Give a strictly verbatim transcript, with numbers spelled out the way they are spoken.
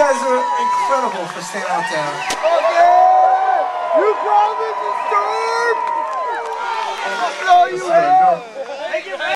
guys are incredible for staying out there.